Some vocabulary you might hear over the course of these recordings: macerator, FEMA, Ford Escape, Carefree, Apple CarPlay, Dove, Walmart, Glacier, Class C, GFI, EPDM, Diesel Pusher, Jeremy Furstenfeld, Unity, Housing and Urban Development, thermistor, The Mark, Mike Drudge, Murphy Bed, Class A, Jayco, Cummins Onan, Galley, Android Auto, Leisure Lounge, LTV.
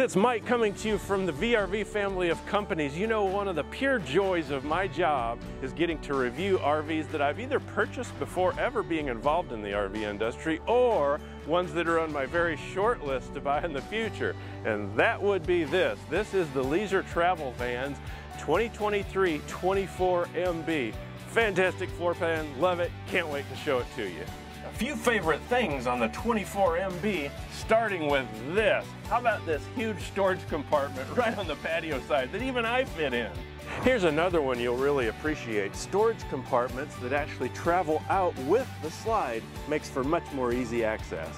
it's Mike coming to you from the VRV family of companies. You know, one of the pure joys of my job is getting to review RVs that I've either purchased before ever being involved in the RV industry or ones that are on my very short list to buy in the future. And that would be this. This is the Leisure Travel Vans 2023 24MB. Fantastic floor plan, love it, can't wait to show it to you. A few favorite things on the 24MB, starting with this. How about this huge storage compartment right on the patio side that even I fit in? Here's another one you'll really appreciate. Storage compartments that actually travel out with the slide makes for much more easy access.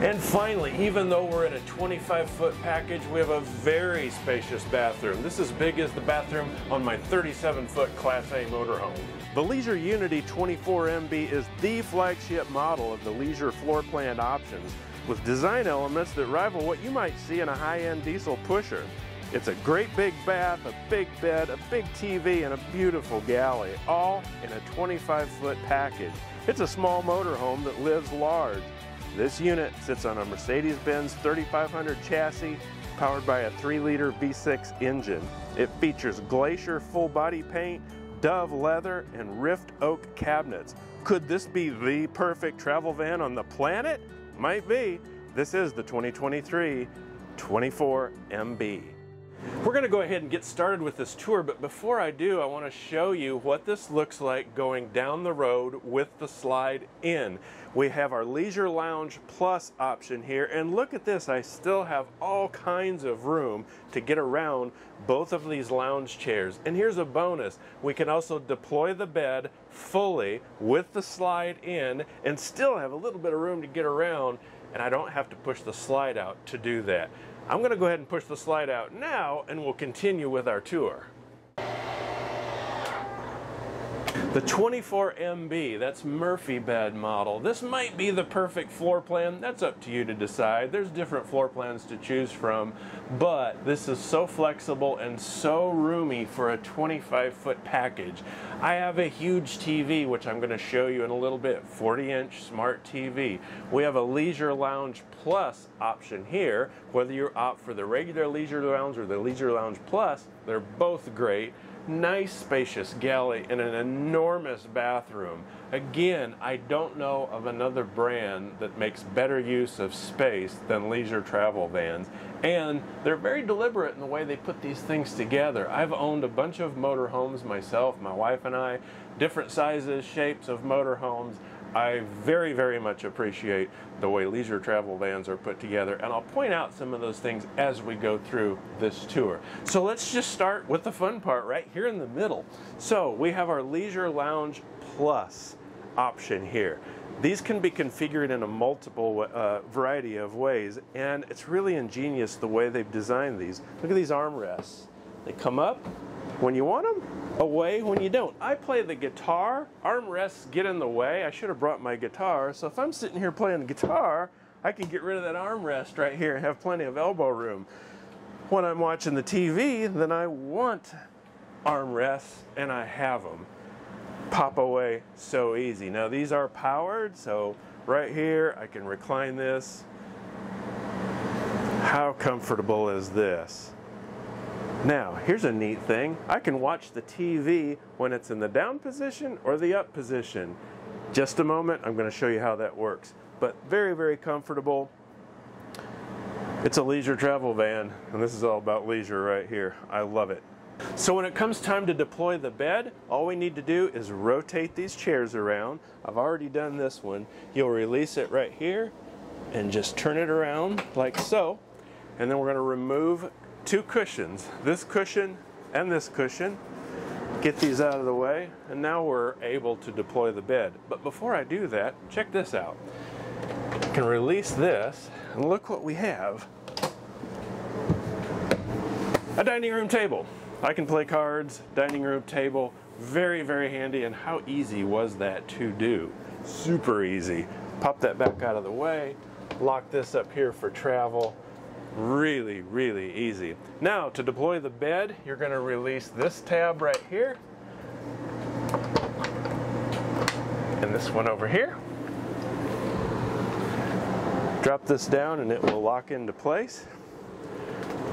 And finally, even though we're in a 25-foot package, we have a very spacious bathroom. This is as big as the bathroom on my 37-foot Class A motorhome. The Leisure Unity 24MB is the flagship model of the Leisure floor plan options, with design elements that rival what you might see in a high-end diesel pusher. It's a great big bath, a big bed, a big TV, and a beautiful galley, all in a 25-foot package. It's a small motorhome that lives large. This unit sits on a Mercedes-Benz 3500 chassis powered by a 3-liter V6 engine. It features Glacier full body paint, Dove leather, and rift oak cabinets. Could this be the perfect travel van on the planet? Might be. This is the 2023 24MB. We're going to go ahead and get started with this tour, but before I do, I want to show you what this looks like going down the road with the slide in. We have our Leisure Lounge Plus option here, and look at this, I still have all kinds of room to get around both of these lounge chairs. And here's a bonus, we can also deploy the bed fully with the slide in and still have a little bit of room to get around, and I don't have to push the slide out to do that. I'm going to go ahead and push the slide out now, and we'll continue with our tour. The 24MB, that's Murphy Bed model. This might be the perfect floor plan. That's up to you to decide. There's different floor plans to choose from, but this is so flexible and so roomy for a 25-foot package. I have a huge TV, which I'm going to show you in a little bit, 40-inch smart TV. We have a Leisure Lounge Plus option here. Whether you opt for the regular Leisure Lounge or the Leisure Lounge Plus, they're both great. Nice spacious galley and an enormous bathroom. Again, I don't know of another brand that makes better use of space than Leisure Travel Vans, and they're very deliberate in the way they put these things together. I've owned a bunch of motorhomes myself, my wife and I, different sizes, shapes of motorhomes. I very, very much appreciate the way Leisure Travel Vans are put together, and I'll point out some of those things as we go through this tour. So let's just start with the fun part right here in the middle. So we have our Leisure Lounge Plus option here. These can be configured in a multiple variety of ways, and it's really ingenious the way they've designed these. Look at these armrests. They come up when you want them, away when you don't. I play the guitar, armrests get in the way. I should have brought my guitar, so if I'm sitting here playing the guitar, I can get rid of that armrest right here and have plenty of elbow room. When I'm watching the TV, then I want armrests, and I have them. Pop away so easy. Now these are powered, so right here I can recline this. How comfortable is this? Now, here's a neat thing. I can watch the TV when it's in the down position or the up position. Just a moment, I'm going to show you how that works. But very, very comfortable. It's a Leisure Travel Van, and this is all about leisure right here. I love it. So when it comes time to deploy the bed, all we need to do is rotate these chairs around. I've already done this one. You'll release it right here and just turn it around like so. And then we're going to remove two cushions, this cushion and this cushion. Get these out of the way, and now we're able to deploy the bed. But before I do that, check this out. I can release this, and look what we have. A dining room table. I can play cards, dining room table. Very, very handy, and how easy was that to do? Super easy. Pop that back out of the way, lock this up here for travel. Really, really easy. Now, to deploy the bed, you're going to release this tab right here and this one over here. Drop this down and it will lock into place.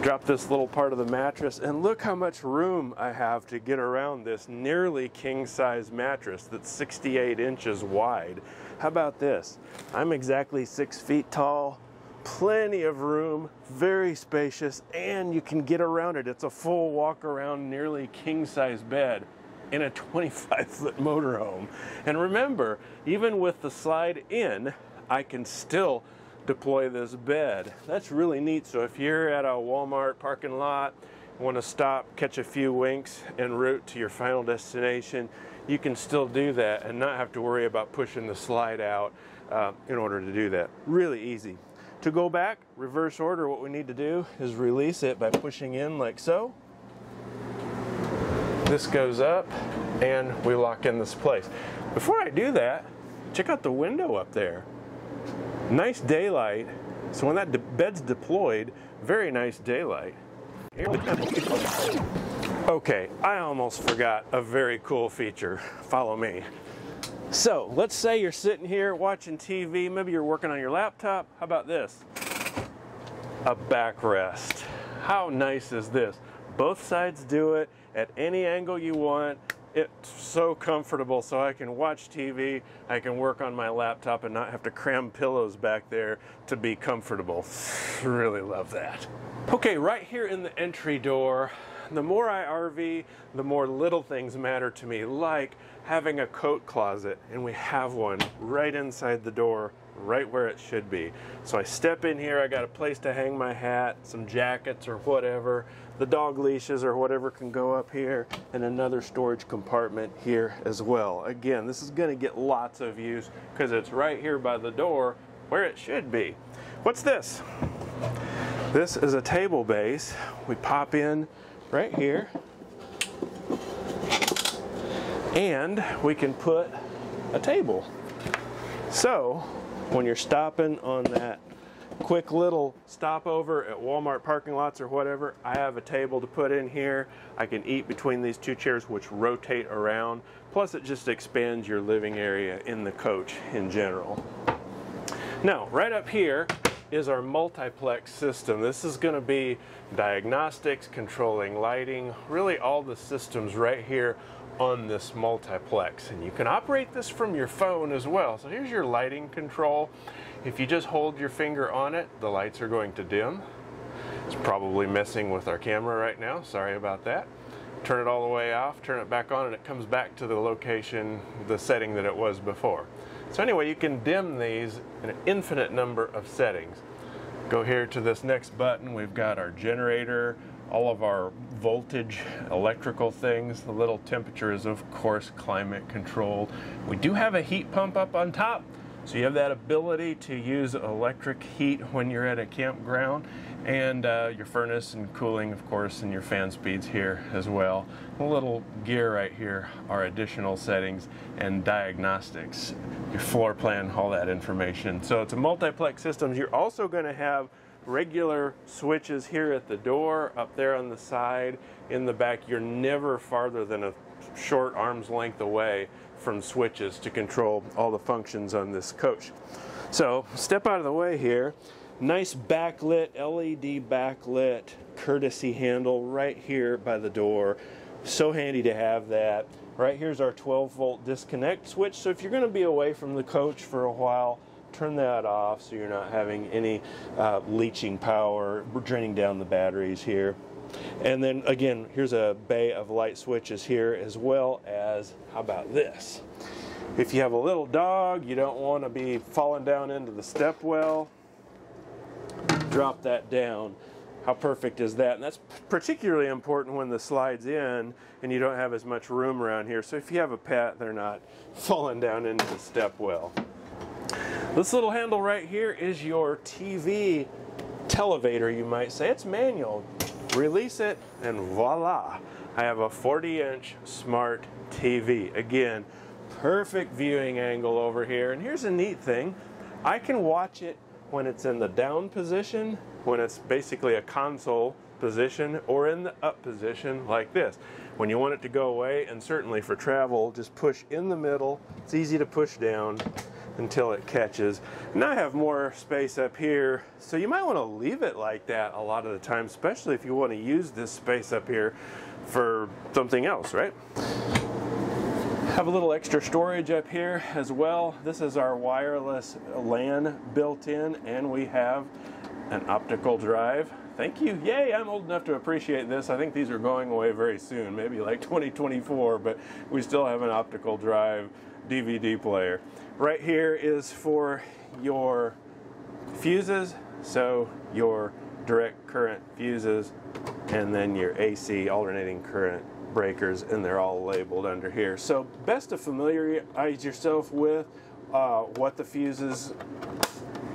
Drop this little part of the mattress, and look how much room I have to get around this nearly king-size mattress that's 68 inches wide. How about this? I'm exactly 6 feet tall, plenty of room, very spacious, and you can get around it. It's a full walk-around, nearly king-size bed in a 25-foot motorhome. And remember, even with the slide in, I can still deploy this bed. That's really neat. So if you're at a Walmart parking lot, want to stop, catch a few winks en route to your final destination, you can still do that and not have to worry about pushing the slide out in order to do that. Really easy. To go back, reverse order, what we need to do is release it by pushing in like so. This goes up and we lock in this place. Before I do that, check out the window up there. Nice daylight, so when that bed's deployed, very nice daylight. Okay, I almost forgot a very cool feature. Follow me. So, let's say you're sitting here watching TV, maybe you're working on your laptop. How about this? A backrest. How nice is this? Both sides do it at any angle you want. It's so comfortable, so I can watch TV, I can work on my laptop and not have to cram pillows back there to be comfortable. Really love that. Okay, right here in the entry door, the more I RV, the more little things matter to me, like having a coat closet, and we have one right inside the door, right where it should be. So I step in here, I got a place to hang my hat, some jackets or whatever, the dog leashes or whatever can go up here, and another storage compartment here as well. Again, this is gonna get lots of use because it's right here by the door where it should be. What's this? This is a table base. We pop in right here, and we can put a table. So, when you're stopping on that quick little stopover at Walmart parking lots or whatever, I have a table to put in here. I can eat between these two chairs, which rotate around. Plus, it just expands your living area in the coach in general. Now, right up here is our multiplex system. This is going to be diagnostics, controlling lighting, really all the systems right here on this multiplex, and you can operate this from your phone as well. So here's your lighting control. If you just hold your finger on it, the lights are going to dim. It's probably messing with our camera right now, sorry about that. Turn it all the way off, turn it back on, and it comes back to the location, the setting that it was before. So anyway, you can dim these in an infinite number of settings. Go here to this next button, we've got our generator, all of our voltage, electrical things. The little temperature is, of course, climate controlled. We do have a heat pump up on top, so you have that ability to use electric heat when you're at a campground, and your furnace and cooling, of course, and your fan speeds here as well. The little gear right here are additional settings and diagnostics, your floor plan, all that information. So it's a multiplex system. You're also gonna have regular switches here at the door, up there on the side, in the back. You're never farther than a short arm's length away from switches to control all the functions on this coach. So step out of the way here. Nice backlit, LED backlit courtesy handle right here by the door. So handy to have that. Right here's our 12-volt disconnect switch. So if you're going to be away from the coach for a while, turn that off so you're not having any leaching power, draining down the batteries here. And then again, here's a bay of light switches here, as well as, how about this? If you have a little dog, you don't want to be falling down into the step well, drop that down. How perfect is that? And that's particularly important when the slide's in and you don't have as much room around here. So if you have a pet, they're not falling down into the step well. This little handle right here is your TV televator, you might say. It's manual. Release it, and voila! I have a 40-inch smart TV. Again, perfect viewing angle over here. And here's a neat thing. I can watch it when it's in the down position, when it's basically a console position, or in the up position like this. When you want it to go away, and certainly for travel, just push in the middle. It's easy to push down. until it catches. Now I have more space up here, so you might want to leave it like that a lot of the time, especially if you want to use this space up here for something else, right? Have a little extra storage up here as well. This is our wireless LAN built in, and we have an optical drive. Thank you. Yay, I'm old enough to appreciate this. I think these are going away very soon, maybe like 2024, but we still have an optical drive DVD player. Right here is for your fuses, so your direct current fuses, and then your AC, alternating current breakers, and they're all labeled under here. So best to familiarize yourself with what the fuses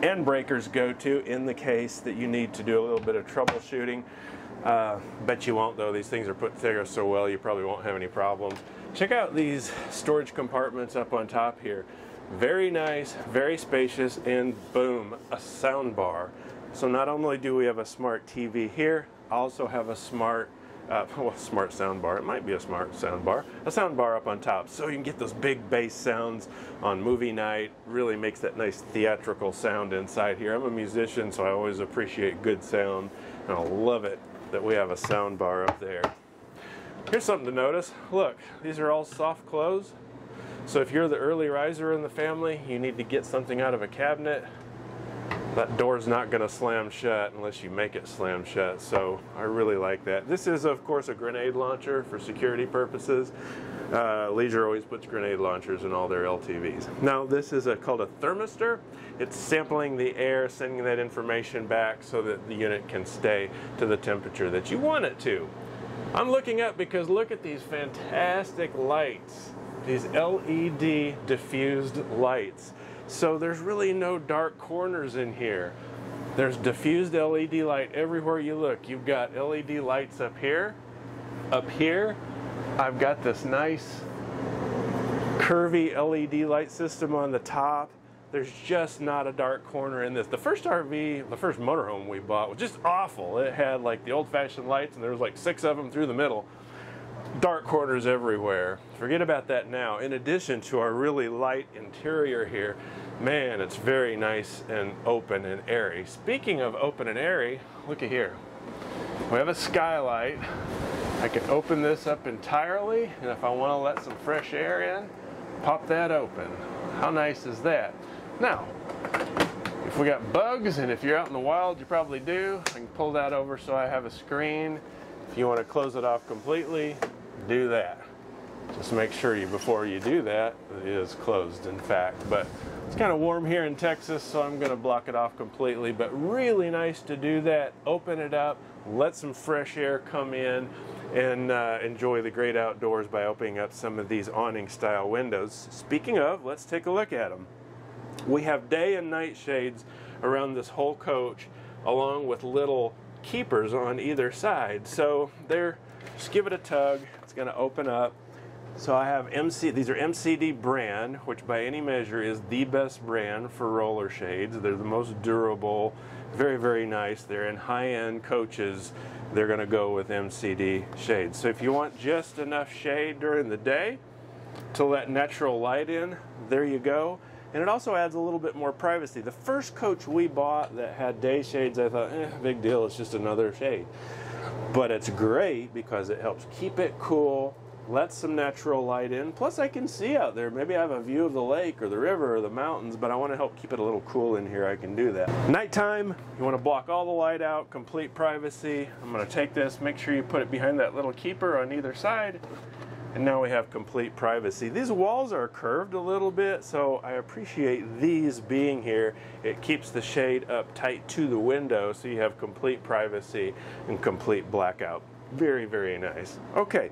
and breakers go to in the case that you need to do a little bit of troubleshooting. Bet you won't though, these things are put together so well you probably won't have any problems. Check out these storage compartments up on top here. Very nice, very spacious, and boom, a sound bar. So not only do we have a smart TV here, I also have a smart smart sound bar. It might be a smart sound bar. A sound bar up on top, so you can get those big bass sounds on movie night. Really makes that nice theatrical sound inside here. I'm a musician, so I always appreciate good sound, and I love it that we have a sound bar up there. Here's something to notice. Look, these are all soft close. So if you're the early riser in the family, you need to get something out of a cabinet, that door's not going to slam shut unless you make it slam shut, so I really like that. This is, of course, a grenade launcher for security purposes. Leisure always puts grenade launchers in all their LTVs. Now, this is called a thermistor. It's sampling the air, sending that information back so that the unit can stay to the temperature that you want it to. I'm looking up because look at these fantastic lights, these LED diffused lights. So there's really no dark corners in here. There's diffused LED light everywhere you look. You've got LED lights up here, up here. I've got this nice curvy LED light system on the top. There's just not a dark corner in this. The first RV, the first motorhome we bought was just awful. It had like the old-fashioned lights and there was like 6 of them through the middle. Dark corners everywhere. Forget about that now. In addition to our really light interior here, man, it's very nice and open and airy. Speaking of open and airy, look at here. We have a skylight. I can open this up entirely, and if I want to let some fresh air in, pop that open. How nice is that? Now, if we got bugs, and if you're out in the wild, you probably do, I can pull that over so I have a screen. If you want to close it off completely, do that. Just make sure you, before you do that, it is closed, in fact. But it's kind of warm here in Texas, so I'm going to block it off completely. But really nice to do that. Open it up, let some fresh air come in, and enjoy the great outdoors by opening up some of these awning-style windows. Speaking of, let's take a look at them. We have day and night shades around this whole coach, along with little keepers on either side. So they're, just give it a tug, it's going to open up. So I have these are MCD brand, which by any measure is the best brand for roller shades. They're the most durable, very, very nice. They're in high-end coaches. They're going to go with MCD shades. So if you want just enough shade during the day to let natural light in, there you go. And it also adds a little bit more privacy. The first coach we bought that had day shades, I thought, eh, big deal, it's just another shade. But it's great because it helps keep it cool, lets some natural light in, plus I can see out there. Maybe I have a view of the lake or the river or the mountains, but I want to help keep it a little cool in here, I can do that. Nighttime, you want to block all the light out, complete privacy. I'm going to take this, make sure you put it behind that little keeper on either side. And now we have complete privacy. These walls are curved a little bit, so I appreciate these being here. It keeps the shade up tight to the window, so you have complete privacy and complete blackout. Very, very nice. Okay,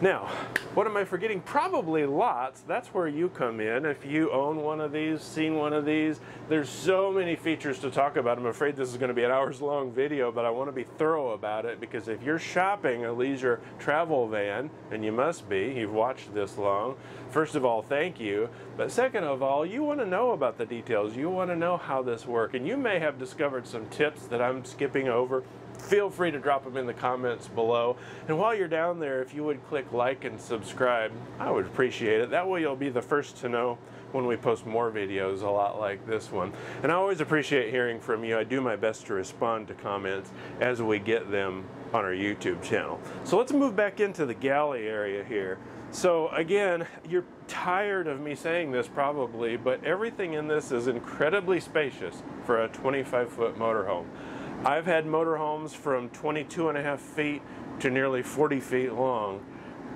now, what am I forgetting? Probably lots. That's where you come in. If you own one of these, seen one of these, there's so many features to talk about. I'm afraid this is going to be an hours-long video, but I want to be thorough about it because if you're shopping a leisure travel van, and you must be, you've watched this long, first of all, thank you. But second of all, you want to know about the details. You want to know how this works. And you may have discovered some tips that I'm skipping over. Feel free to drop them in the comments below. And while you're down there, if you would click like and subscribe, I would appreciate it. That way you'll be the first to know when we post more videos a lot like this one. And I always appreciate hearing from you. I do my best to respond to comments as we get them on our YouTube channel. So let's move back into the galley area here. So again, you're tired of me saying this probably, but everything in this is incredibly spacious for a 25-foot motorhome. I've had motorhomes from 22.5 feet to nearly 40 feet long,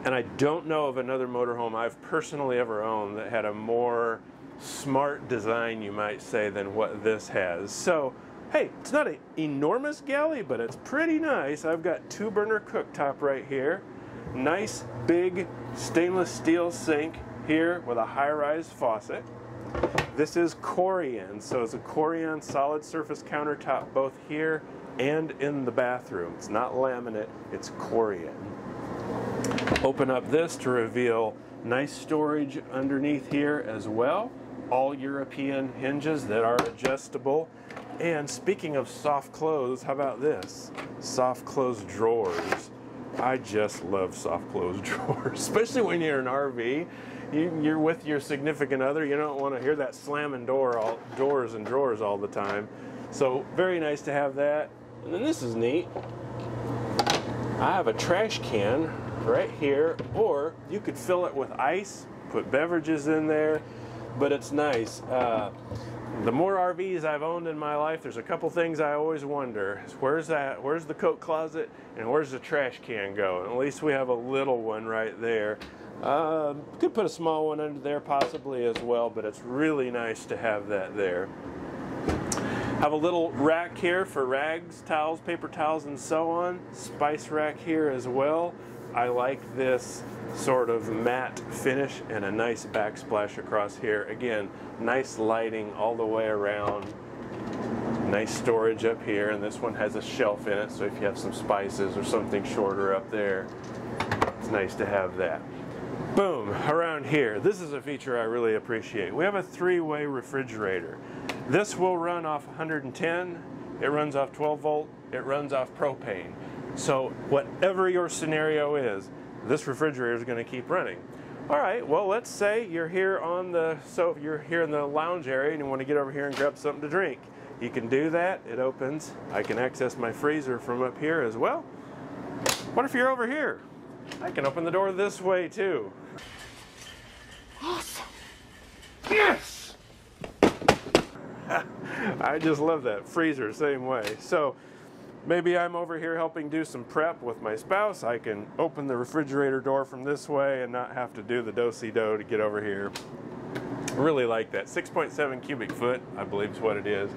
and I don't know of another motorhome I've personally ever owned that had a more smart design, you might say, than what this has. So, hey, it's not an enormous galley, but it's pretty nice. I've got two burner cooktop right here. Nice big stainless steel sink here with a high-rise faucet. This is Corian, so it's a Corian solid surface countertop both here and in the bathroom. It's not laminate, it's Corian. Open up this to reveal nice storage underneath here as well. All European hinges that are adjustable. And speaking of soft close, how about this? Soft close drawers. I just love soft close drawers, especially when you're in an RV. You're with your significant other, you don't want to hear that slamming doors and drawers all the time. So very nice to have that. And then this is neat. I have a trash can right here, or you could fill it with ice, put beverages in there, but it's nice. The more RVs I've owned in my life, there's a couple things I always wonder. Where's the coat closet and where's the trash can go? And at least we have a little one right there. Could put a small one under there possibly as well, but it's really nice to have that there. Have a little rack here for rags, towels, paper towels, and so on. Spice rack here as well. I like this sort of matte finish and a nice backsplash across here. Again, nice lighting all the way around. Nice storage up here, and this one has a shelf in it, so if you have some spices or something shorter up there, it's nice to have that. Boom, around here. This is a feature I really appreciate. We have a three-way refrigerator. This will run off 110, it runs off 12 volt, it runs off propane. So whatever your scenario is, this refrigerator is going to keep running. All right, well, let's say you're here on the sofa, you're here in the lounge area and you want to get over here and grab something to drink. You can do that. It opens. I can access my freezer from up here as well. What if you're over here? I can open the door this way too. Awesome. Yes. I just love that. Freezer, same way. So maybe I'm over here helping do some prep with my spouse. I can open the refrigerator door from this way and not have to do the do-si-do to get over here. I really like that. 6.7 cubic foot, I believe is what it is.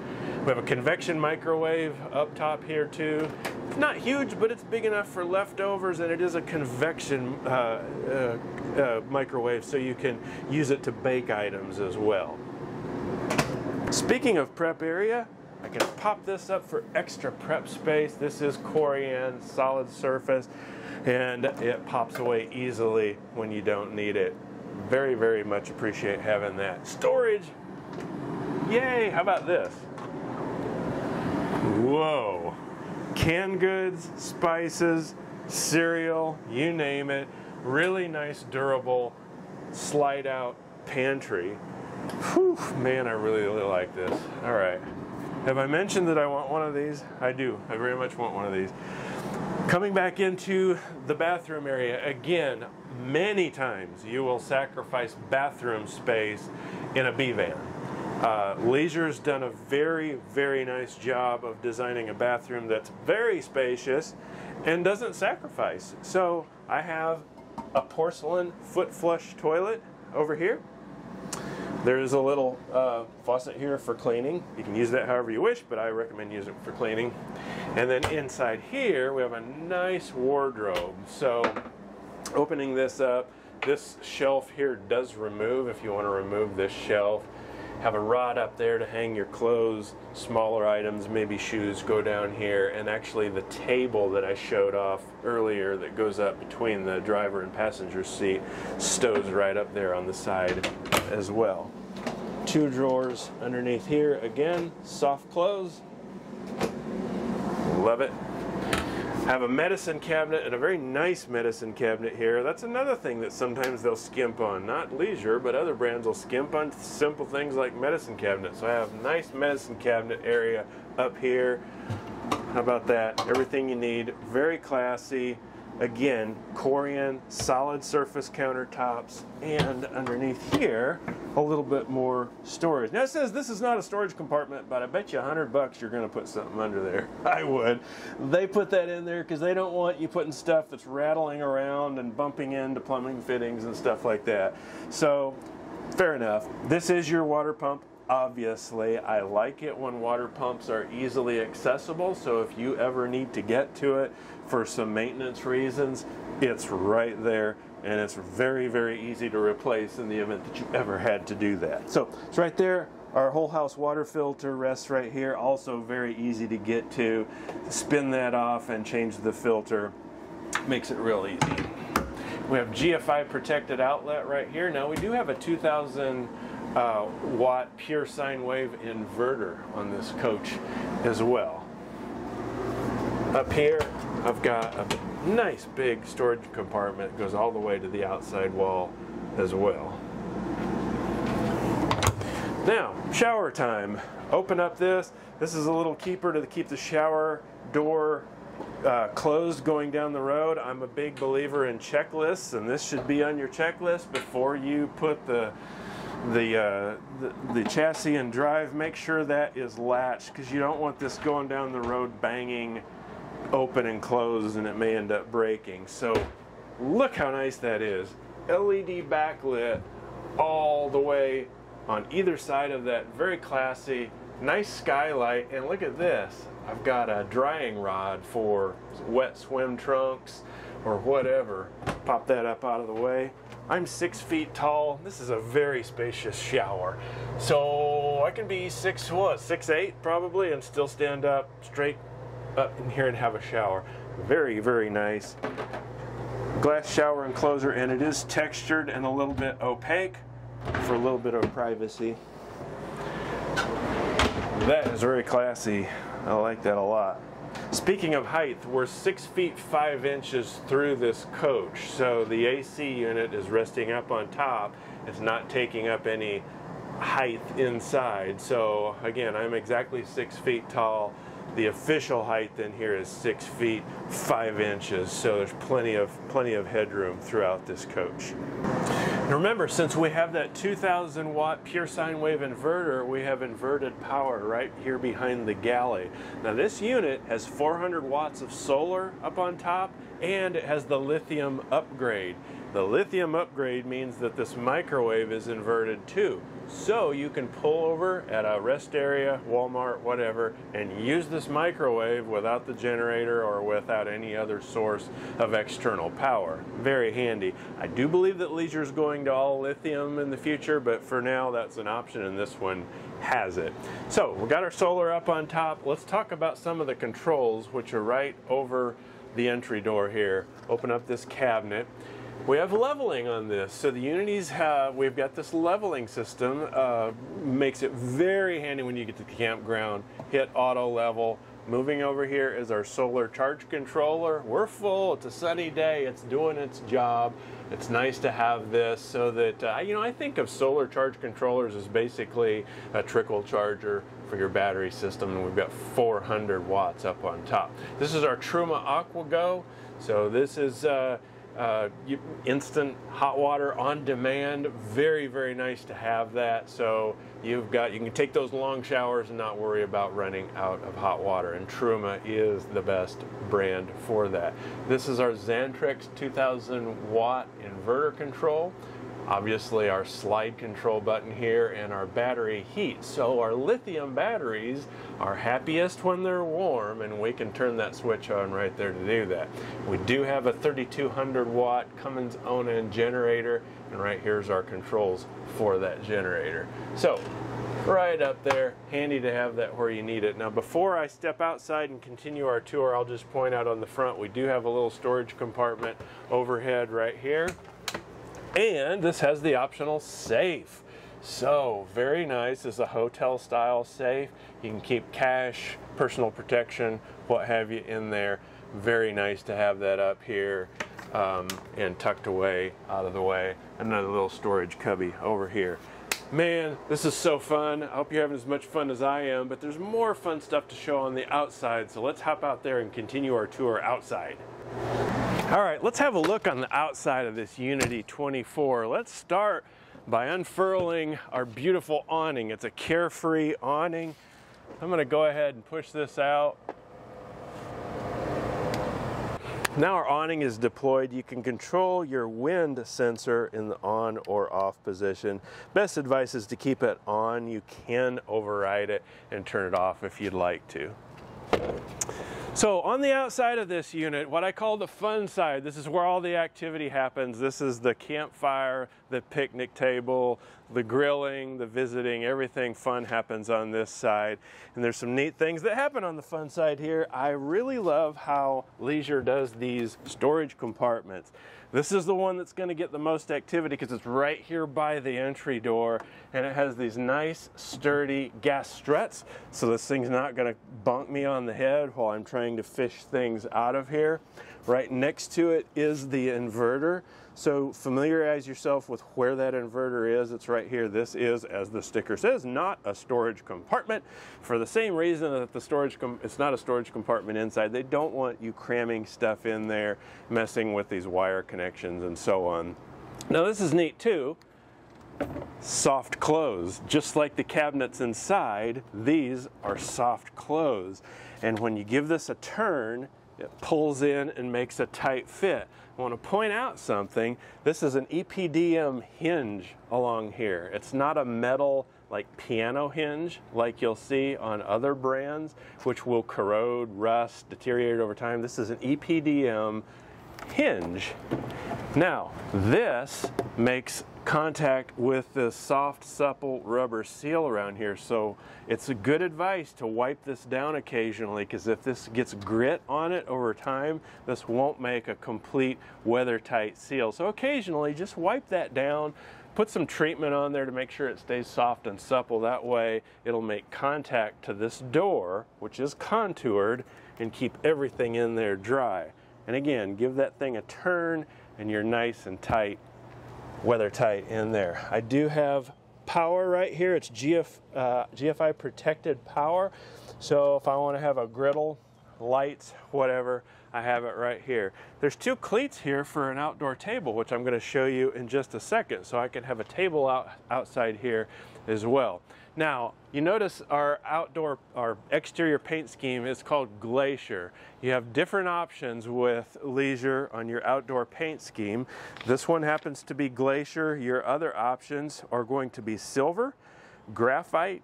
We have a convection microwave up top here too. It's not huge, but it's big enough for leftovers, and it is a convection microwave, so you can use it to bake items as well. Speaking of prep area, I can pop this up for extra prep space. This is Corian, solid surface, and it pops away easily when you don't need it. Very, very much appreciate having that. Storage, yay, how about this? Whoa, canned goods, spices, cereal, you name it. Really nice, durable, slide out pantry. Whew, man, I really, really like this. All right. Have I mentioned that I want one of these? I do. I very much want one of these. Coming back into the bathroom area, again, many times you will sacrifice bathroom space in a B-van. Leisure's done a very, very nice job of designing a bathroom that's very spacious and doesn't sacrifice. So I have a porcelain foot flush toilet over here. There is a little faucet here for cleaning. You can use that however you wish, but I recommend using it for cleaning. And then inside here, we have a nice wardrobe. So opening this up, this shelf here does remove if you want to remove this shelf. Have a rod up there to hang your clothes, smaller items, maybe shoes go down here, and actually the table that I showed off earlier that goes up between the driver and passenger seat stows right up there on the side as well. Two drawers underneath here, again, soft close. Love it. Have a medicine cabinet, and a very nice medicine cabinet here. That's another thing that sometimes they'll skimp on. Not Leisure, but other brands will skimp on simple things like medicine cabinets. So I have a nice medicine cabinet area up here. How about that? Everything you need. Very classy. Again, Corian, solid surface countertops, and underneath here, a little bit more storage. Now it says this is not a storage compartment, but I bet you $100 you're gonna put something under there. I would. They put that in there because they don't want you putting stuff that's rattling around and bumping into plumbing fittings and stuff like that. So, fair enough. This is your water pump. Obviously, I like it when water pumps are easily accessible, so if you ever need to get to it for some maintenance reasons, it's right there, and it's very, very easy to replace in the event that you ever had to do that. So it's right there. Our whole house water filter rests right here, also very easy to get to. Spin that off and change the filter. Makes it real easy. We have GFI protected outlet right here. Now we do have a 2,000 watt pure sine wave inverter on this coach as well. Up here I've got a nice big storage compartment. It goes all the way to the outside wall as well. Now, shower time. Open up this. This is a little keeper to keep the shower door closed going down the road. I'm a big believer in checklists, and this should be on your checklist before you put the chassis and drive. Make sure that is latched, because you don't want this going down the road banging open and closed, and it may end up breaking. So look how nice that is. LED backlit all the way on either side of that. Very classy. Nice skylight. And look at this, I've got a drying rod for wet swim trunks or whatever. Pop that up out of the way. I'm 6 feet tall. This is a very spacious shower. So I can be 6'8" probably, and still stand up straight up in here and have a shower. Very, very nice. Glass shower enclosure, and it is textured and a little bit opaque for a little bit of privacy. That is very classy. I like that a lot. Speaking of height, we're 6'5" through this coach, so the AC unit is resting up on top. It's not taking up any height inside. So again, I'm exactly 6 feet tall. The official height in here is 6'5", so there's plenty of headroom throughout this coach. Remember, since we have that 2,000 watt pure sine wave inverter, we have inverted power right here behind the galley. Now this unit has 400 watts of solar up on top, and it has the lithium upgrade. The lithium upgrade means that this microwave is inverted too. So you can pull over at a rest area, Walmart, whatever, and use this microwave without the generator or without any other source of external power. Very handy. I do believe that Leisure is going to all lithium in the future, but for now that's an option, and this one has it. So we got our solar up on top. Let's talk about some of the controls, which are right over the entry door here. Open up this cabinet. We have leveling on this, so the Unities have, we've got this leveling system, makes it very handy when you get to the campground. Hit auto level. Moving over here is our solar charge controller. We're full, it's a sunny day, it's doing its job. It's nice to have this so that, you know, I think of solar charge controllers as basically a trickle charger for your battery system, and we've got 400 watts up on top. This is our Truma AquaGo, so this is instant hot water on demand. Very, very nice to have that. So you can take those long showers and not worry about running out of hot water, and Truma is the best brand for that. This is our Xantrex 2,000 watt inverter control. Obviously our slide control button here, and our battery heat. So our lithium batteries are happiest when they're warm, and we can turn that switch on right there to do that. We do have a 3,200 watt Cummins Onan generator, and right here's our controls for that generator. So right up there, handy to have that where you need it. Now before I step outside and continue our tour, I'll just point out on the front we do have a little storage compartment overhead right here. And this has the optional safe. So very nice. It's a hotel style safe. You can keep cash, personal protection, what have you in there. very nice to have that up here and tucked away, out of the way. Another little storage cubby over here. Man, this is so fun. I hope you're having as much fun as I am, but there's more fun stuff to show on the outside, so let's hop out there and continue our tour outside. All right, let's have a look on the outside of this Unity 24. Let's start by unfurling our beautiful awning. It's a Carefree awning. I'm gonna go ahead and push this out. Now our awning is deployed. You can control your wind sensor in the on or off position. Best advice is to keep it on. You can override it and turn it off if you'd like to. So on the outside of this unit, what I call the fun side, this is where all the activity happens. This is the campfire, the picnic table, the grilling, the visiting, everything fun happens on this side. And there's some neat things that happen on the fun side here. I really love how Leisure does these storage compartments. This is the one that's going to get the most activity because it's right here by the entry door, and it has these nice sturdy gas struts, so this thing's not going to bonk me on the head while I'm trying to fish things out of here. Right next to it is the inverter, so familiarize yourself with where that inverter is. It's right here. This is, as the sticker says, not a storage compartment, for the same reason that it's not a storage compartment inside. They don't want you cramming stuff in there, messing with these wire connections and so on. Now this is neat too. Soft close. Just like the cabinets inside, these are soft close. And when you give this a turn, it pulls in and makes a tight fit. I want to point out something. This is an EPDM hinge along here. It's not a metal like piano hinge like you'll see on other brands, which will corrode, rust, deteriorate over time. This is an EPDM hinge. Now, this makes contact with this soft, supple rubber seal around here, so it's a good advice to wipe this down occasionally, because if this gets grit on it over time, this won't make a complete weather-tight seal. So occasionally, just wipe that down, put some treatment on there to make sure it stays soft and supple. That way, it'll make contact to this door, which is contoured, and keep everything in there dry. And again, give that thing a turn, and you're nice and tight, weather tight in there. I do have power right here. It's GFI protected power. So if I want to have a griddle, lights, whatever, I have it right here. There's two cleats here for an outdoor table, which I'm going to show you in just a second. So I could have a table outside here as well. Now, you notice our exterior paint scheme is called Glacier. You have different options with Leisure on your outdoor paint scheme. This one happens to be Glacier. Your other options are going to be silver, graphite,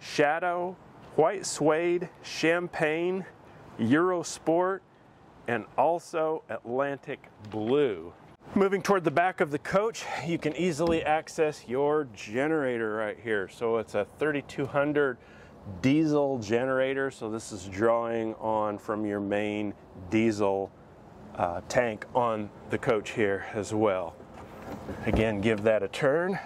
shadow, white suede, champagne, Eurosport, and also Atlantic blue. Moving toward the back of the coach, you can easily access your generator right here. So it's a 3200 diesel generator. So this is drawing on from your main diesel tank on the coach here as well. Again, give that a turn.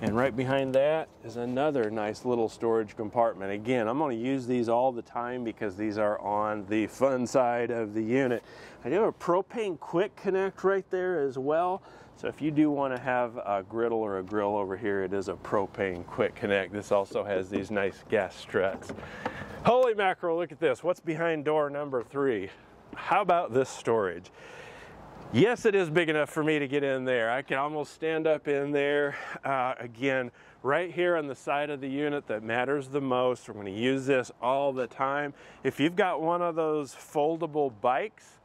And right behind that is another nice little storage compartment. Again, I'm going to use these all the time because these are on the fun side of the unit. I do have a propane quick connect right there as well. So if you do want to have a griddle or a grill over here, it is a propane quick connect. This also has these nice gas struts. Holy mackerel, look at this. What's behind door number 3? How about this storage? Yes, it is big enough for me to get in there. I can almost stand up in there. Again, right here on the side of the unit that matters the most. We're going to use this all the time. If you've got one of those foldable bikes,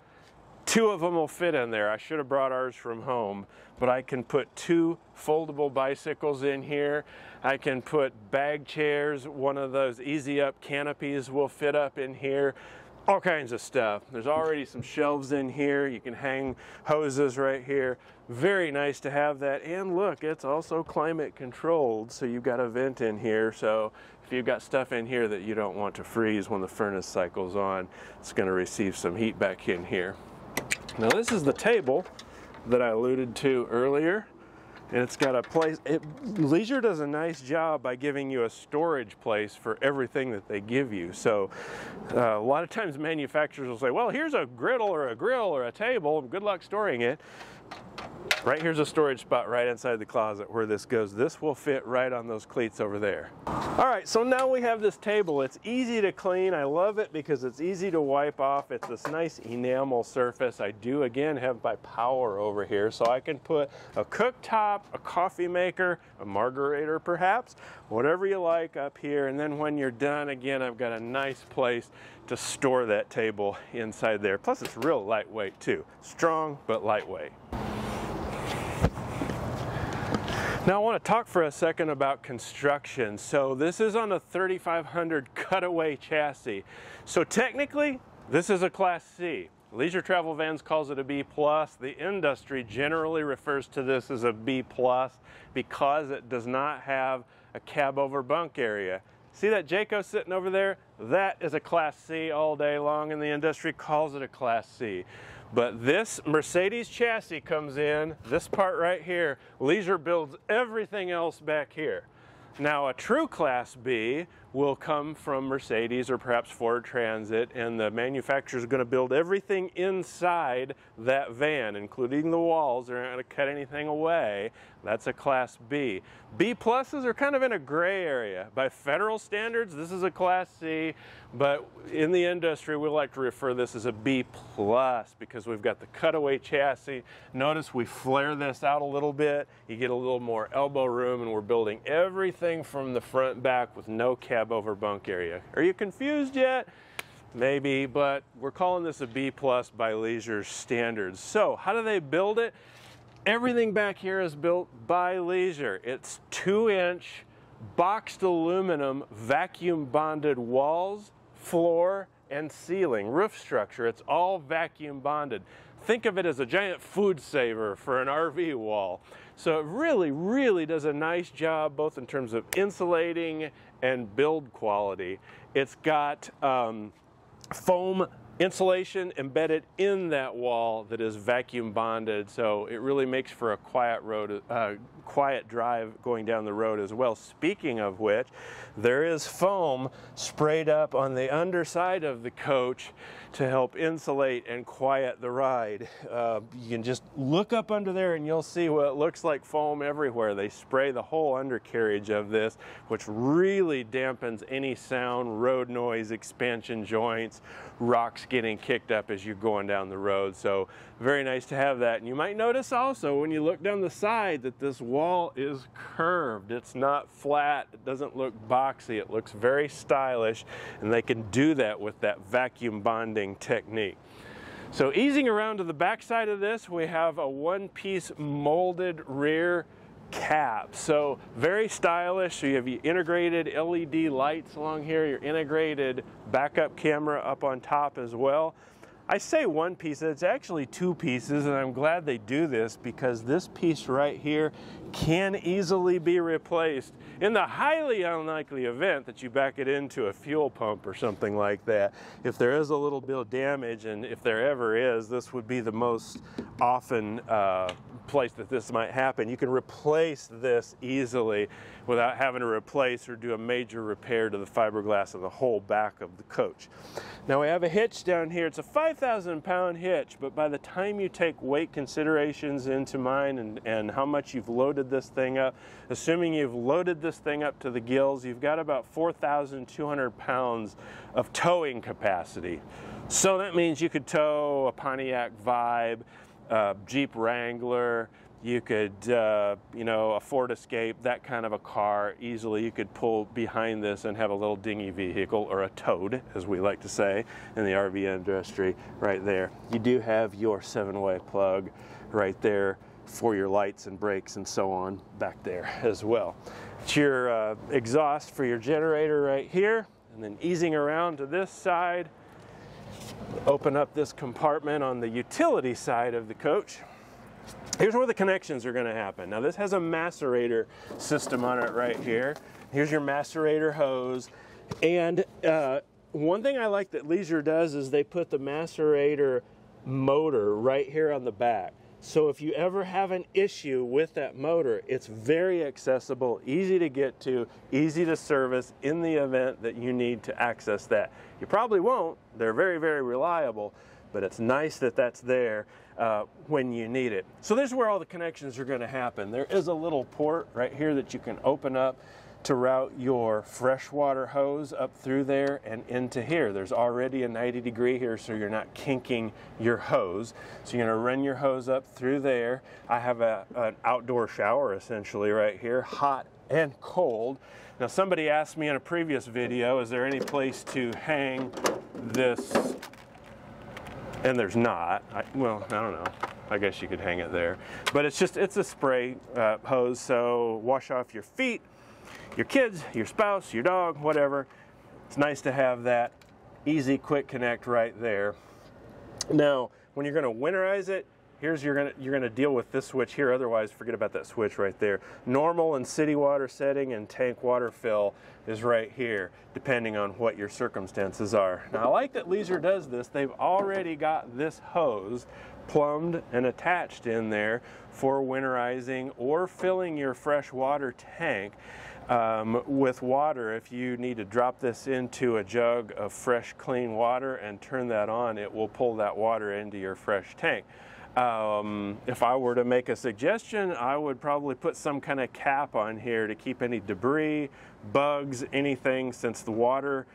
2 of them will fit in there. I should have brought ours from home, but I can put 2 foldable bicycles in here. I can put bag chairs. One of those easy up canopies will fit up in here. All kinds of stuff. There's already some shelves in here. You can hang hoses right here. Very nice to have that. And look, it's also climate controlled, so you've got a vent in here. So if you've got stuff in here that you don't want to freeze when the furnace cycles on, it's going to receive some heat back in here. Now this is the table that I alluded to earlier. And it's got a place, Leisure does a nice job by giving you a storage place for everything that they give you. So a lot of times manufacturers will say, well, here's a griddle or a grill or a table, good luck storing it. Right here's a storage spot right inside the closet where this goes. This will fit right on those cleats over there. All right, so now we have this table. It's easy to clean. I love it because it's easy to wipe off. It's this nice enamel surface. I do, again, have my power over here, so I can put a cooktop, a coffee maker, a margarita perhaps, whatever you like up here. And then when you're done, again, I've got a nice place to store that table inside there. Plus, it's real lightweight too. Strong, but lightweight. Now I want to talk for a second about construction. So this is on a 3500 cutaway chassis. So technically, this is a Class C. Leisure Travel Vans calls it a B+. The industry generally refers to this as a B+ because it does not have a cab over bunk area. See that Jayco sitting over there? That is a Class C all day long, and the industry calls it a Class C. But this Mercedes chassis comes in, this part right here. Leisure builds everything else back here. Now a true Class B will come from Mercedes or perhaps Ford Transit, and the manufacturer is going to build everything inside that van, including the walls. They're not going to cut anything away. That's a Class B. B pluses are kind of in a gray area. By federal standards, this is a Class C, but in the industry, we like to refer this as a B plus because we've got the cutaway chassis. Notice we flare this out a little bit. You get a little more elbow room, and we're building everything from the front back with no cab over bunk area. Are you confused yet? Maybe, but we're calling this a B+ by Leisure standards. So how do they build it? Everything back here is built by Leisure. It's 2-inch boxed aluminum vacuum bonded walls, floor, and ceiling, roof structure. It's all vacuum bonded. Think of it as a giant food saver for an RV wall. So it really, really does a nice job both in terms of insulating and build quality. It's got foam insulation embedded in that wall that is vacuum bonded, so it really makes for a quiet road, quiet drive going down the road as well. Speaking of which, there is foam sprayed up on the underside of the coach to help insulate and quiet the ride. You can just look up under there and you'll see what looks like foam everywhere. They spray the whole undercarriage of this, which really dampens any sound, road noise, expansion joints, rocks getting kicked up as you're going down the road. So very nice to have that. And you might notice also when you look down the side that this wall is curved. It's not flat. It doesn't look boxy. It looks very stylish, and they can do that with that vacuum bonding technique. So easing around to the back side of this, we have a one-piece molded rear cap. So very stylish. So you have your integrated LED lights along here, your integrated backup camera up on top as well. I say one piece, it's actually two pieces, and I'm glad they do this because this piece right here can easily be replaced in the highly unlikely event that you back it into a fuel pump or something like that. If there is a little bit of damage, and if there ever is, this would be the most often place that this might happen. You can replace this easily without having to replace or do a major repair to the fiberglass of the whole back of the coach. Now we have a hitch down here. It's a 5,000-pound hitch, but by the time you take weight considerations into mind and how much you've loaded this thing up, assuming you've loaded this thing up to the gills, you've got about 4,200 pounds of towing capacity. So that means you could tow a Pontiac Vibe, Jeep Wrangler, you could, you know, a Ford Escape, that kind of a car easily. You could pull behind this and have a little dinghy vehicle, or a toad, as we like to say in the RV industry, right there. You do have your 7-way plug right there for your lights and brakes and so on back there as well. It's your exhaust for your generator right here. And then easing around to this side, open up this compartment on the utility side of the coach. Here's where the connections are going to happen. Now this has a macerator system on it right here. Here's your macerator hose. And one thing I like that Leisure does is they put the macerator motor right here on the back. So if you ever have an issue with that motor, it's very accessible, easy to get to, easy to service in the event that you need to access that. You probably won't. They're very, very reliable, but it's nice that that's there when you need it. So this is where all the connections are going to happen. There is a little port right here that you can open up to route your freshwater hose up through there and into here. There's already a 90 degree here, so you're not kinking your hose. So you're gonna run your hose up through there. I have an outdoor shower essentially right here, hot and cold. Now somebody asked me in a previous video, is there any place to hang this? And there's not. Well, I don't know. I guess you could hang it there. But it's just, it's a spray hose, so wash off your feet, your kids, your spouse, your dog, whatever. It's nice to have that easy, quick connect right there. Now, when you're going to winterize it, you're going to deal with this switch here. Otherwise, forget about that switch right there. Normal and city water setting and tank water fill is right here, depending on what your circumstances are. Now, I like that Leisure does this. They've already got this hose plumbed and attached in there for winterizing or filling your fresh water tank with water. If you need to drop this into a jug of fresh, clean water and turn that on, it will pull that water into your fresh tank. If I were to make a suggestion, I would probably put some kind of cap on here to keep any debris, bugs, anything, since the water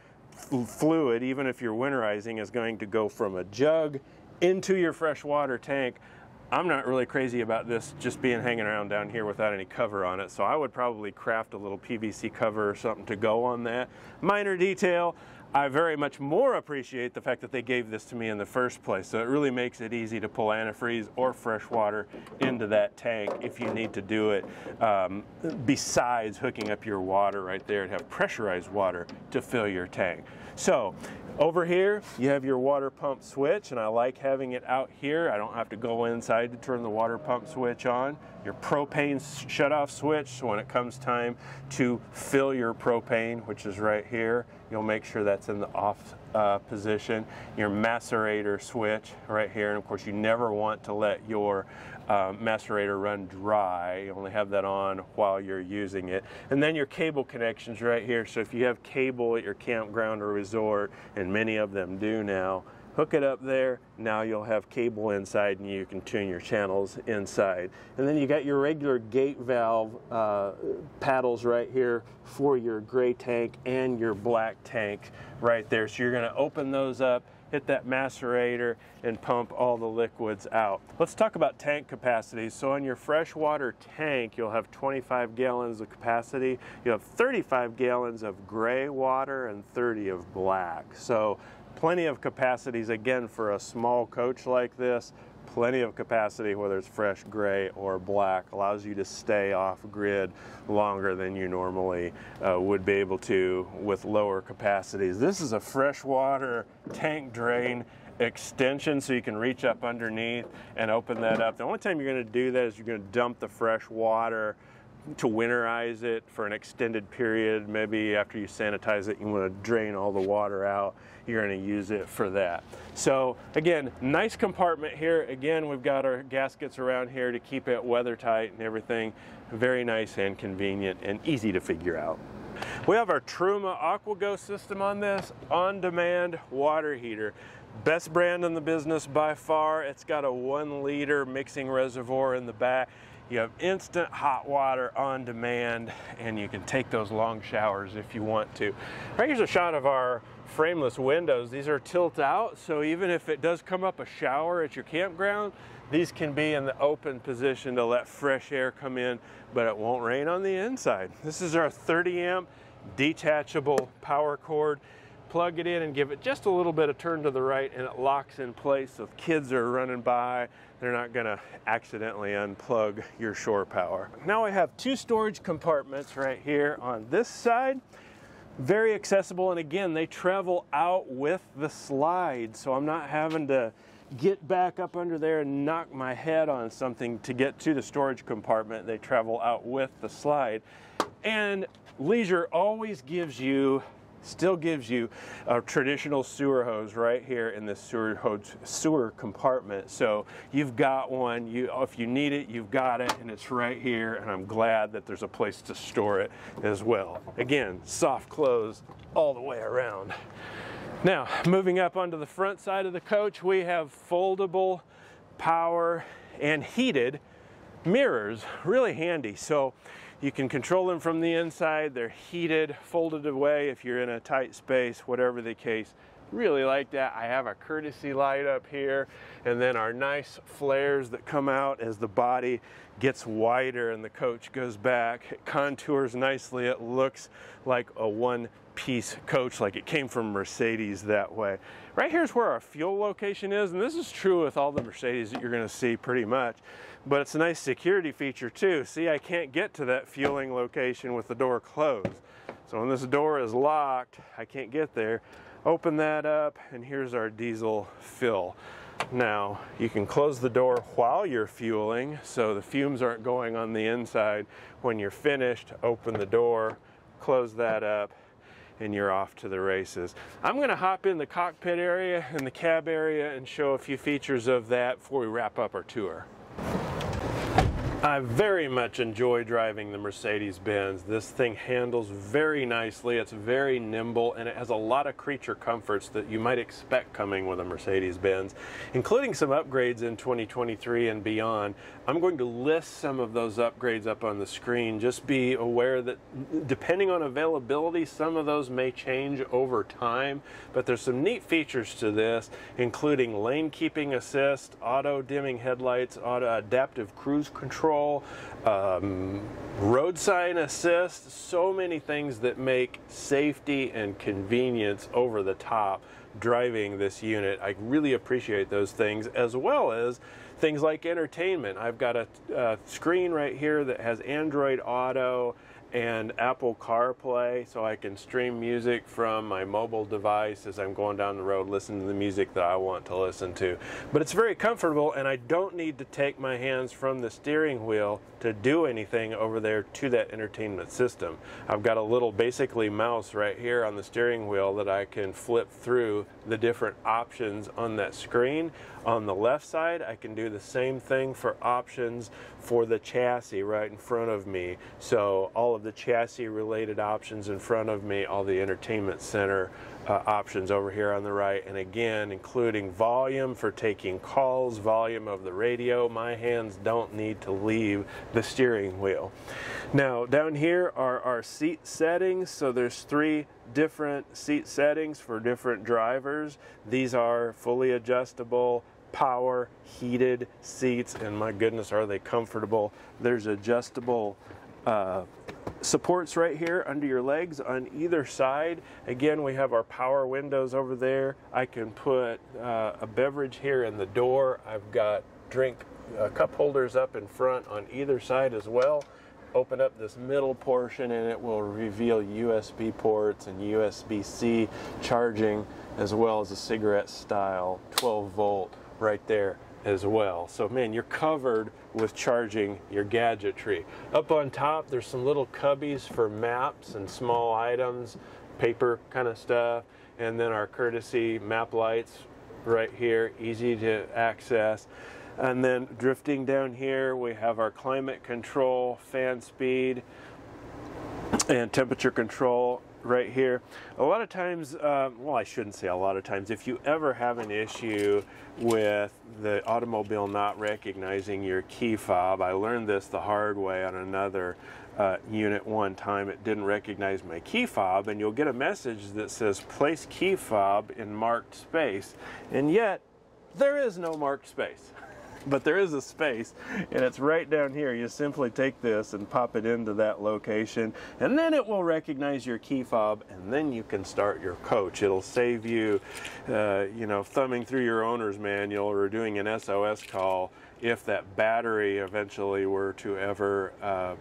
fluid, even if you're winterizing, is going to go from a jug into your freshwater tank. I'm not really crazy about this just being hanging around down here without any cover on it, so I would probably craft a little PVC cover or something to go on that. Minor detail. I very much more appreciate the fact that they gave this to me in the first place, so it really makes it easy to pull antifreeze or fresh water into that tank if you need to do it, besides hooking up your water right there and have pressurized water to fill your tank. So over here you have your water pump switch, and I like having it out here. I don't have to go inside to turn the water pump switch on. Your propane shutoff switch, so when it comes time to fill your propane, which is right here, you'll make sure that's in the off position. Your macerator switch right here, and of course you never want to let your macerator run dry. You only have that on while you're using it. And then your cable connections right here, so if you have cable at your campground or resort, and many of them do now, hook it up there. Now you'll have cable inside and you can tune your channels inside. And then you got your regular gate valve paddles right here for your gray tank and your black tank right there. So you're going to open those up, hit that macerator, and pump all the liquids out. Let's talk about tank capacity. So on your freshwater tank, you'll have 25 gallons of capacity. You have 35 gallons of gray water and 30 of black. So plenty of capacities, again, for a small coach like this. Plenty of capacity, whether it's fresh, gray, or black, allows you to stay off grid longer than you normally would be able to with lower capacities. This is a freshwater tank drain extension, so you can reach up underneath and open that up. The only time you're going to do that is you're going to dump the fresh water to winterize it for an extended period. Maybe after you sanitize it, you want to drain all the water out. You're going to use it for that. So again, nice compartment here. Again, we've got our gaskets around here to keep it weather tight and everything. Very nice and convenient and easy to figure out. We have our Truma AquaGo system on this on-demand water heater. Best brand in the business by far. It's got a 1 liter mixing reservoir in the back. You have instant hot water on demand, and you can take those long showers if you want to. Right, here's a shot of our frameless windows. These are tilt out, so even if it does come up a shower at your campground, these can be in the open position to let fresh air come in, but it won't rain on the inside. This is our 30 amp detachable power cord. Plug it in and give it just a little bit of turn to the right, and it locks in place. So if kids are running by, they're not going to accidentally unplug your shore power. Now I have two storage compartments right here on this side. Very accessible, and again, they travel out with the slide, so I'm not having to get back up under there and knock my head on something to get to the storage compartment. They travel out with the slide. And Leisure always gives you still gives you a traditional sewer hose right here in this sewer compartment. So you've got one, if you need it, you've got it, and it's right here, and I'm glad that there's a place to store it as well. Again, soft close all the way around. Now, moving up onto the front side of the coach, we have foldable power and heated mirrors, really handy. So you can control them from the inside. They're heated, folded away if you're in a tight space, whatever the case. Really like that. I have a courtesy light up here, and then our nice flares that come out as the body gets wider and the coach goes back. It contours nicely. It looks like a one-piece coach, like it came from Mercedes that way. Right here's where our fuel location is, and this is true with all the Mercedes that you're going to see pretty much. But it's a nice security feature too. See, I can't get to that fueling location with the door closed. So when this door is locked, I can't get there. Open that up, and here's our diesel fill. Now, you can close the door while you're fueling, so the fumes aren't going on the inside. When you're finished, open the door, close that up, and you're off to the races. I'm going to hop in the cockpit area and the cab area and show a few features of that before we wrap up our tour. I very much enjoy driving the Mercedes-Benz. This thing handles very nicely, it's very nimble, and it has a lot of creature comforts that you might expect coming with a Mercedes-Benz, including some upgrades in 2023 and beyond. I'm going to list some of those upgrades up on the screen. Just be aware that depending on availability, some of those may change over time, but there's some neat features to this, including lane keeping assist, auto dimming headlights, auto adaptive cruise control, road sign assist, so many things that make safety and convenience over the top driving this unit. I really appreciate those things, as well as things like entertainment. I've got a screen right here that has Android Auto and Apple CarPlay, so I can stream music from my mobile device as I'm going down the road, listen to the music that I want to listen to. But it's very comfortable, and I don't need to take my hands from the steering wheel to do anything over there to that entertainment system. I've got a little basically mouse right here on the steering wheel that I can flip through the different options on that screen. On the left side, I can do the same thing for options for the chassis right in front of me. So all of the chassis related options in front of me, all the entertainment center options over here on the right, and again including volume for taking calls, volume of the radio. My hands don't need to leave the steering wheel. Now down here are our seat settings, so there's three different seat settings for different drivers. These are fully adjustable, power, heated seats, and my goodness are they comfortable. There's adjustable supports right here under your legs on either side. Again, we have our power windows over there. I can put a beverage here in the door. I've got drink cup holders up in front on either side as well. Open up this middle portion and it will reveal USB ports and USB-C charging, as well as a cigarette style 12 volt right there as well. So man, you're covered with charging your gadgetry. Up on top, there's some little cubbies for maps and small items, paper kind of stuff, and then our courtesy map lights right here, easy to access. And then drifting down here, we have our climate control, fan speed, and temperature control right here. A lot of times, well, I shouldn't say a lot of times, if you ever have an issue with the automobile not recognizing your key fob, I learned this the hard way on another unit one time. It didn't recognize my key fob, and you'll get a message that says place key fob in marked space, and yet there is no marked space. But there is a space, and it's right down here. You simply take this and pop it into that location, and then it will recognize your key fob, and then you can start your coach. It'll save you, you know, thumbing through your owner's manual or doing an SOS call if that battery eventually were to ever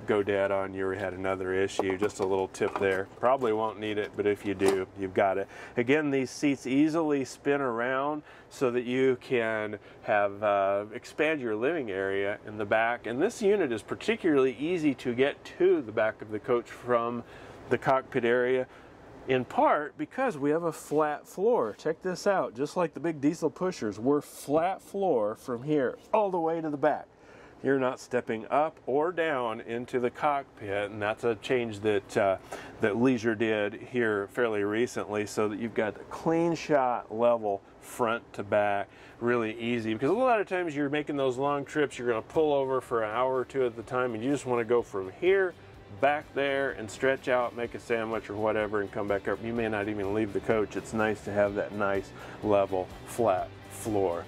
go dead on you or had another issue. Just a little tip there. Probably won't need it, but if you do, you've got it. Again, these seats easily spin around so that you can have expand your living area in the back. And this unit is particularly easy to get to the back of the coach from the cockpit area. in part because we have a flat floor. Check this out, just like the big diesel pushers, we're flat floor from here all the way to the back. You're not stepping up or down into the cockpit, and that's a change that that Leisure did here fairly recently, so that you've got the clean shot level front to back, really easy. Because a lot of times you're making those long trips, you're going to pull over for an hour or two at the time, and you just want to go from here back there and stretch out, make a sandwich or whatever, and come back up. You may not even leave the coach. It's nice to have that nice level flat floor.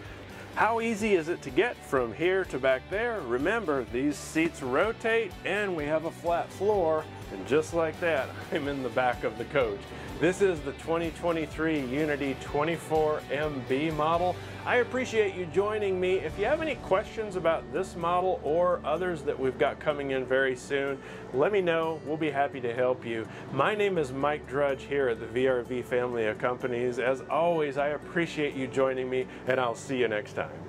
How easy is it to get from here to back there? Remember, these seats rotate and we have a flat floor, and just like that, I'm in the back of the coach. This is the 2023 Unity 24MB model. I appreciate you joining me. If you have any questions about this model or others that we've got coming in very soon, let me know. We'll be happy to help you. My name is Mike Drudge here at the VRV family of companies. As always, I appreciate you joining me, and I'll see you next time.